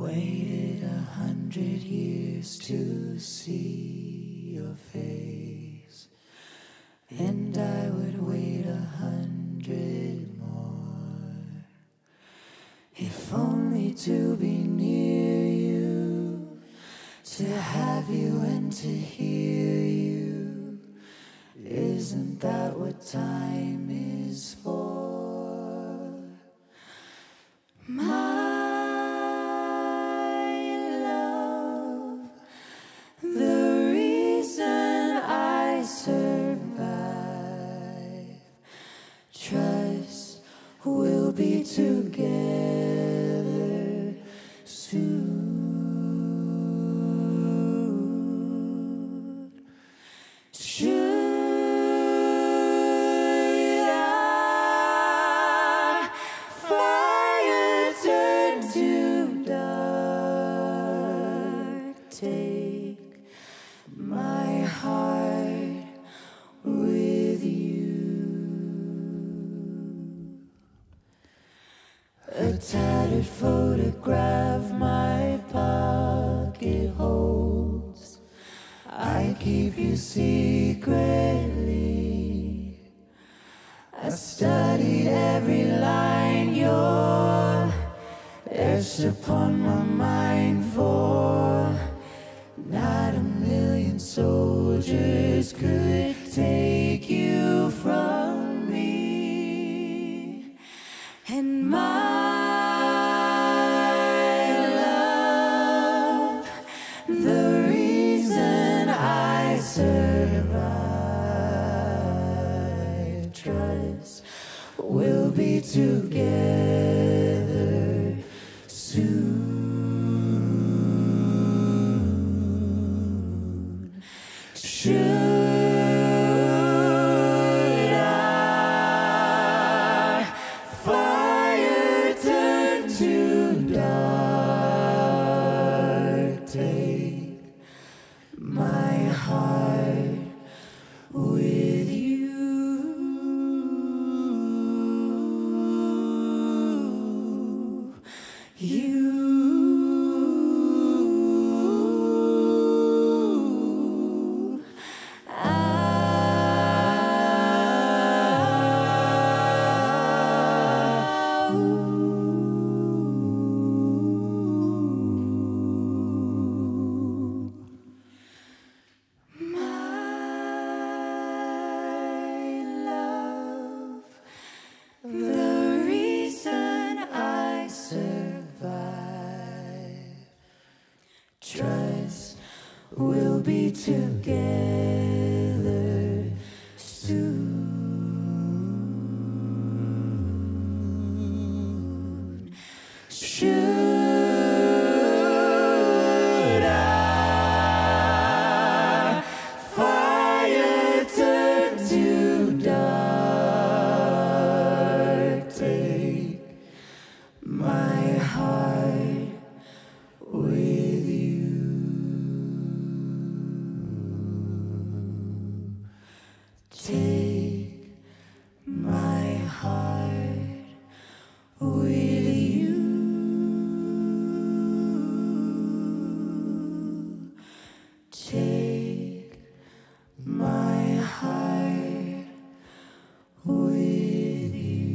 Waited 100 years to see your face, and I would wait 100 more, if only to be near you, to have you and to hear you. Isn't that what time is for? We'll be together soon. Should our fire turn to dark, take my heart with you. A tattered photograph my pocket holds. I keep you secretly. I studied every line. You're etched upon my mind, for not a million soldiers could take you from me. And my survive, trust we'll be together soon. Should our fire turn to dark, take my heart with you, the reason I survive. Trust we'll be together soon. Should our fire turn to dark, my heart with you, take my heart with you, take my heart with you.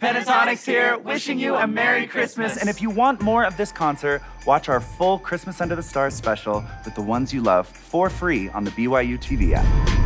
Pentatonix here, wishing you a Merry Christmas. And if you want more of this concert, watch our full Christmas Under the Stars special with the ones you love for free on the BYU TV app.